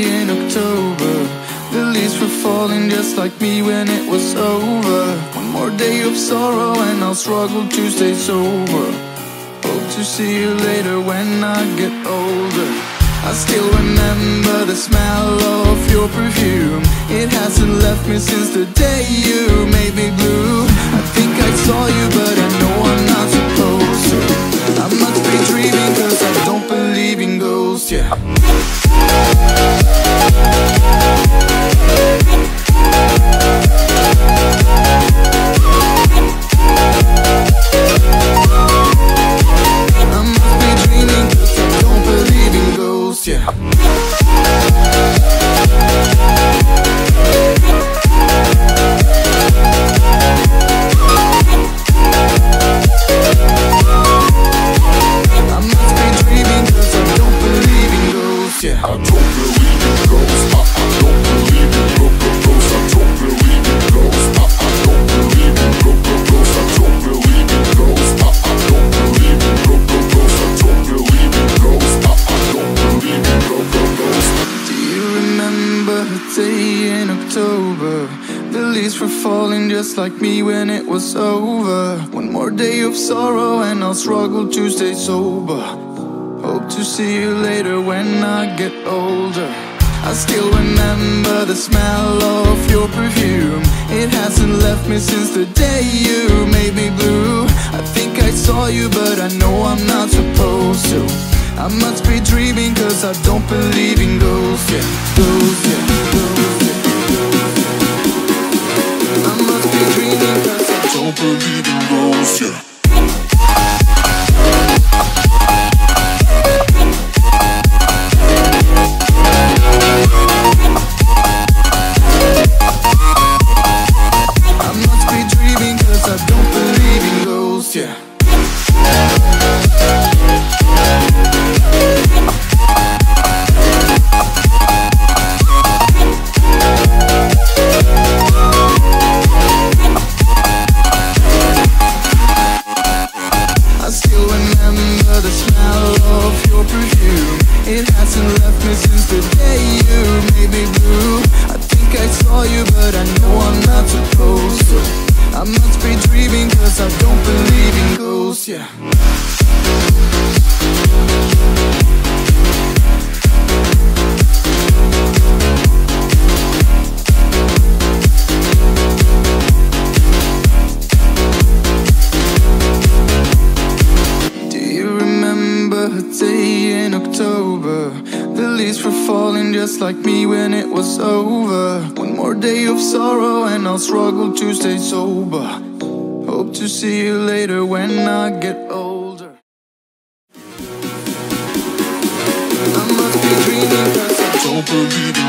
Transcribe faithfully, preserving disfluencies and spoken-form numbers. me in October. The leaves were falling just like me when it was over. One more day of sorrow and I'll struggle to stay sober. Hope to see you later when I get older. I still remember the smell of your perfume. It hasn't left me since the day you made me blue. I think I saw you but I know I'm not supposed to. I must be dreaming cause I don't believe in ghosts, yeah. Like me when it was over. One more day of sorrow and I'll struggle to stay sober. Hope to see you later when I get older. I still remember the smell of your perfume. It hasn't left me since the day you made me blue. I think I saw you but I know I'm not supposed to. I must be dreaming cause I don't believe in ghosts, yeah. Ghosts, yeah, ghosts, yeah. Cause I don't believe in ghosts, yeah. I must be dreaming cause I don't believe in ghosts, yeah. Like me when it was over. One more day of sorrow and I'll struggle to stay sober. Hope to see you later when I get older. I must be dreaming cause I don't believe